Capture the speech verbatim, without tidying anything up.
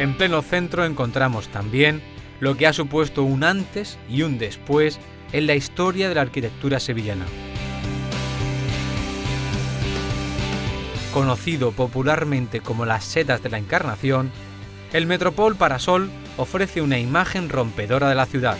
En pleno centro encontramos también lo que ha supuesto un antes y un después en la historia de la arquitectura sevillana. Conocido popularmente como Las Setas de la Encarnación, el Metropol Parasol ofrece una imagen rompedora de la ciudad.